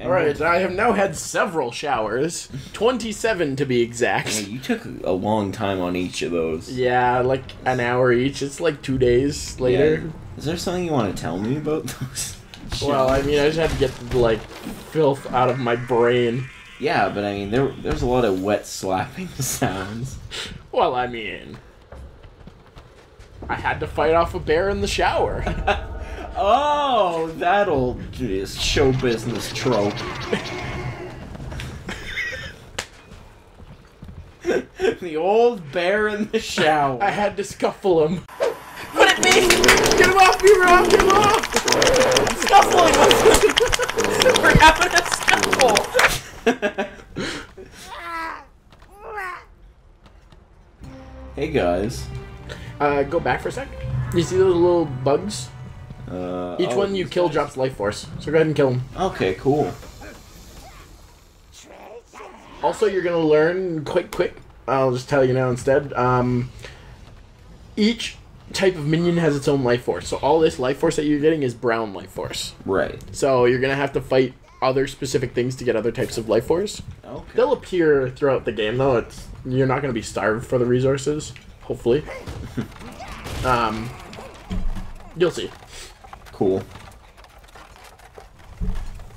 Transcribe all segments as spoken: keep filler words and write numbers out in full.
All right, I have now had several showers, twenty-seven to be exact. Yeah, you took a long time on each of those. Yeah, like an hour each. It's like two days later. Yeah. Is there something you want to tell me about those? Well, I mean, I just had to get the, like, filth out of my brain. Yeah, but I mean, there there's a lot of wet slapping sounds. Well, I mean, I had to fight off a bear in the shower. Oh, that old show business trope. The old bear in the shower. I had to scuffle him. What it mean? Get him off me, Rob! Get him off! I'm scuffling us! We're having a scuffle! Hey guys. Uh, go back for a sec. You see those little bugs? Uh, Each oh, one you kill guys. drops life force, so go ahead and kill him. Okay, cool. Also, you're gonna learn quick, quick. I'll just tell you now instead. Um, each type of minion has its own life force, so all this life force that you're getting is brown life force. Right. So you're gonna have to fight other specific things to get other types of life force. Okay. They'll appear throughout the game, though. It's you're not gonna be starved for the resources, hopefully. um, you'll see. Cool.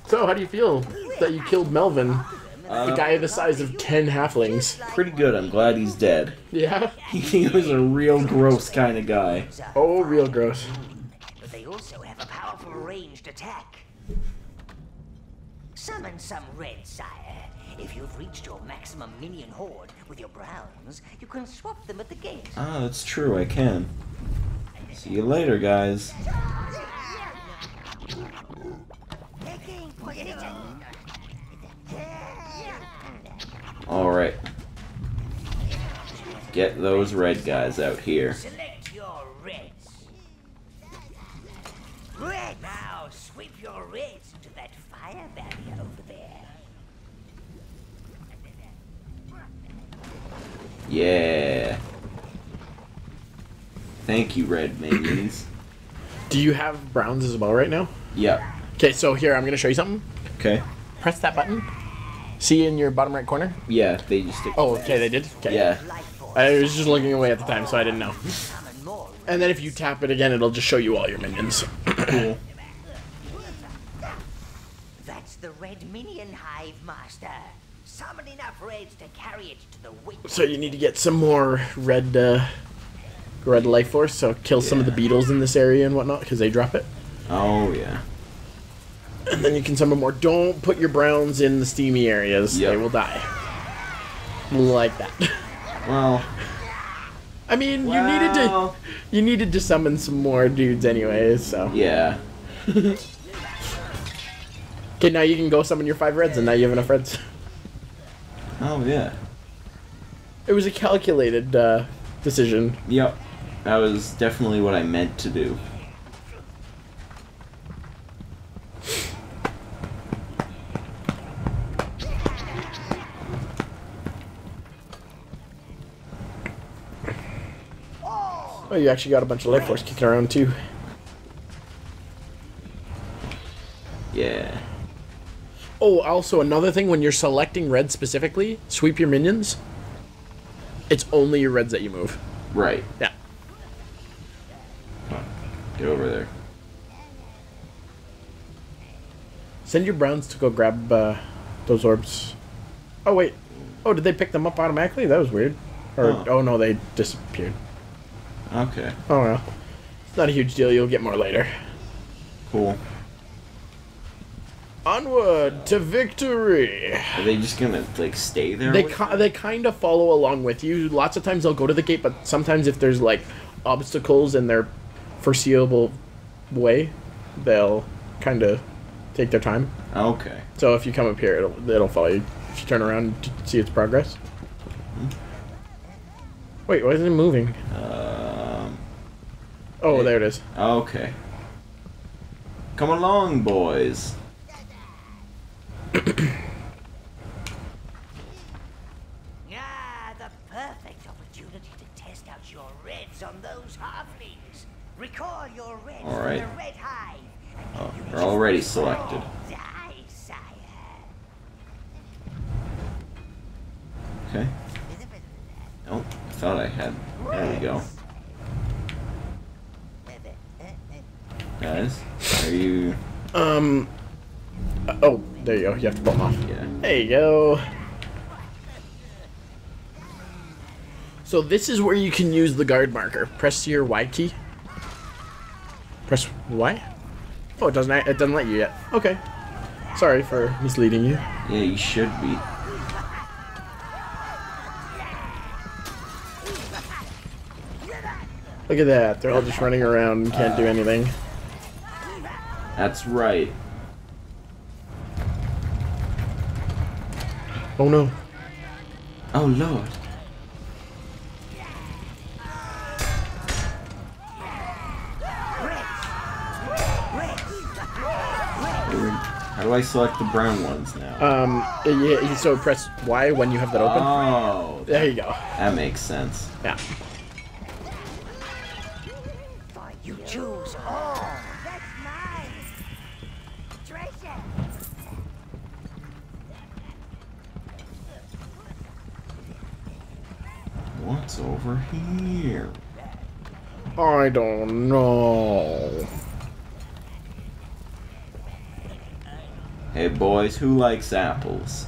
So, how do you feel that you killed Melvin? Uh, the guy the size of ten halflings. Pretty good, I'm glad he's dead. Yeah? He was a real gross kind of guy. Oh, real gross. But they also have a powerful ranged attack. Summon some red, sire. If you've reached your maximum minion horde with your browns, you can swap them at the gate. Ah, that's true, I can. See you later, guys. Alright. Get those red guys out here. Select your reds. Red! Now sweep your reds into that fire barrier over there. Yeah. Thank you, red minions. Do you have browns as well right now? Yeah. Okay, so here, I'm going to show you something. Okay. Press that button. See in your bottom right corner? Yeah, they just did. Oh, okay, they did? Okay. Yeah. I was just looking away at the time, so I didn't know. And then if you tap it again, it'll just show you all your minions. Cool. That's the Red Minion Hive, Master. Summon enough reds to carry it to the witch. So you need to get some more red, uh, red life force, so kill some yeah. of the beetles in this area and whatnot, because they drop it. Oh, yeah. And then you can summon more. Don't put your browns in the steamy areas. Yep. They will die. Like that. Well. I mean, well. you needed to you needed to summon some more dudes anyways, so. Yeah. Okay, now you can go summon your five reds, and now you have enough reds. Oh, yeah. It was a calculated uh, decision. Yep. That was definitely what I meant to do. Oh, you actually got a bunch of life force kicking around, too. Yeah. Oh, also, another thing, when you're selecting reds specifically, sweep your minions. It's only your reds that you move. Right. Yeah. Come on. Get over there. Send your browns to go grab uh, those orbs. Oh, wait. Oh, did they pick them up automatically? That was weird. Or, huh. Oh, no, they disappeared. Okay. Oh, well. It's not a huge deal. You'll get more later. Cool. Onward to victory! Are they just gonna, like, stay there? They, ki they kind of follow along with you. Lots of times they'll go to the gate, but sometimes if there's, like, obstacles in their foreseeable way, they'll kind of take their time. Okay. So if you come up here, it'll, it'll follow you. If you turn around to see its progress. Wait, why isn't it moving? Um, oh, it, there it is. Okay. Come along, boys. Ah, the perfect opportunity to test out your reds on those halflings. Recall your reds all right. from the red hive. Oh, they're already selected. Die, sire. Okay. Oh, I thought I had. There we go. Guys, are you? Um. Oh, there you go. You have to pop them off. Yeah. There you go. So this is where you can use the guard marker. Press your Y key. Press Y? Oh, it doesn't. It doesn't let you yet. Okay. Sorry for misleading you. Yeah, you should be. Look at that. They're all just running around and can't uh, do anything. That's right. Oh no. Oh lord. How do I select the brown ones now? Um, yeah, so press Y when you have that open. Oh, that, there you go. That makes sense. Yeah. You choose all. That's mine. Treasure. What's over here? I don't know. Hey boys, who likes apples?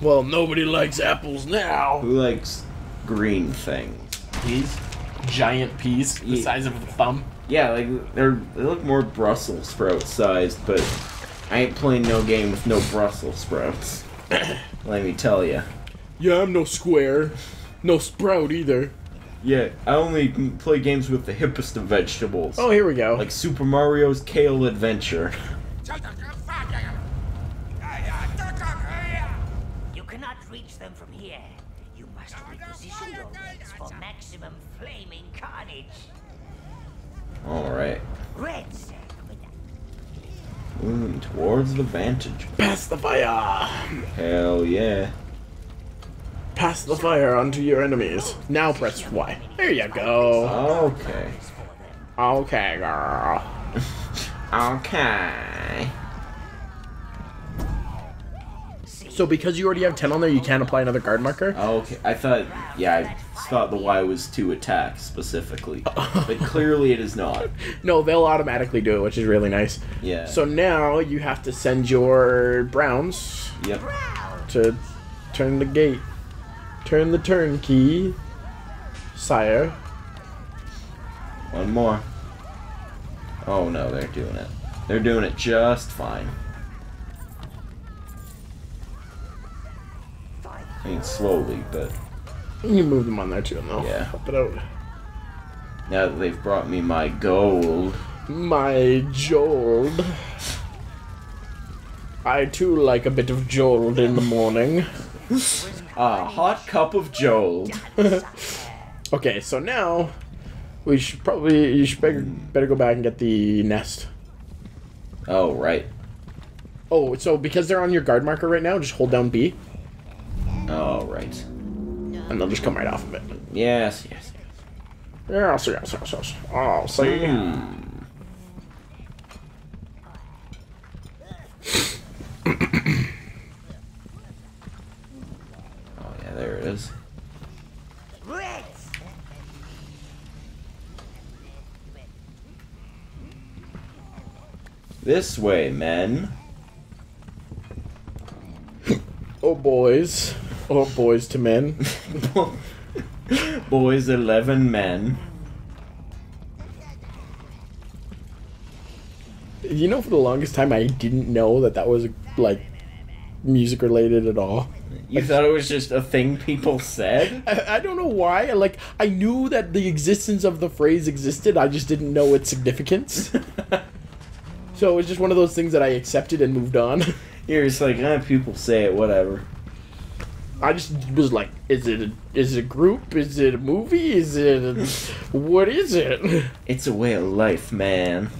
Well, nobody likes apples now. Who likes green things? Peas? Giant peas the yeah. size of a thumb? Yeah, like, they're, they look more Brussels sprout sized, but I ain't playing no game with no Brussels sprouts. Let me tell ya. Yeah, I'm no square. No sprout either. Yeah, I only play games with the hippest of vegetables. Oh, here we go. Like Super Mario's Kale Adventure. You cannot reach them from here. You must reposition your legs for maximum flaming carnage. Alright. Moving towards the vantage. Pass the fire! Hell yeah. Pass the fire onto your enemies. Now press Y. There you go. Okay. Okay, girl. Okay. So because you already have ten on there, you can't apply another guard marker? Okay. I thought, yeah, I thought the Y was to attack specifically. But clearly it is not. No, they'll automatically do it, which is really nice. Yeah. So now you have to send your browns yep. to turn the gate. Turn the turnkey, sire. One more. Oh no, they're doing it. They're doing it just fine. I mean, slowly, but... You can move them on there too, though. Yeah. Help it out. Now that they've brought me my gold. My jold. I too like a bit of jold in the morning. A hot cup of jold. Okay, so now... We should probably, you should better, better go back and get the nest. Oh, right. Oh, so because they're on your guard marker right now, just hold down B. Oh, right. And they'll just come right off of it. Yes, yes. Yes, yes, yes, yes. Oh, so mm. Oh, yeah, there it is. This way, men. Oh, boys. Oh, boys to men. Boys, eleven men. You know, for the longest time, I didn't know that that was, like, music-related at all. You like, thought it was just a thing people said? I, I don't know why. Like, I knew that the existence of the phrase existed. I just didn't know its significance. So it was just one of those things that I accepted and moved on. You're just like, eh, people say it, whatever. I just was like, is it a, is it a group? Is it a movie? Is it a, what is it? It's a way of life, man.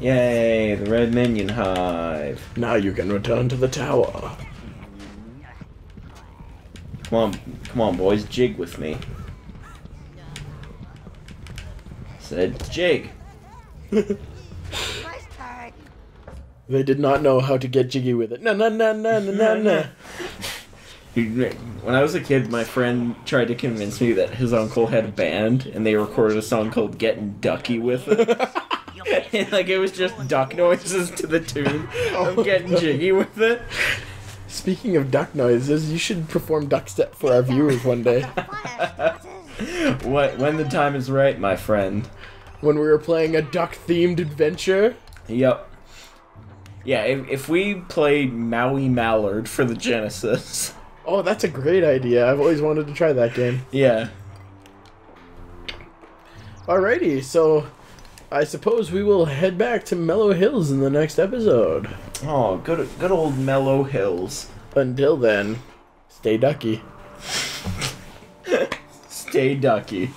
Yay, the Red Minion Hive. Now you can return to the tower. Come on, come on, boys, jig with me. said jig. They did not know how to get jiggy with it. No, no, no, no, no, no, no. When I was a kid, my friend tried to convince me that his uncle had a band, and they recorded a song called Gettin' Ducky with it. And, like, it was just duck noises to the tune of Getting Jiggy with it. Speaking of duck noises, you should perform duck step for our viewers one day. What? When the time is right, my friend. When we were playing a duck-themed adventure? Yep. Yeah, if, if we played Maui Mallard for the Genesis. Oh, that's a great idea. I've always wanted to try that game. Yeah. Alrighty, so I suppose we will head back to Mellow Hills in the next episode. Oh, good, good old Mellow Hills. Until then, stay ducky. Stay ducky.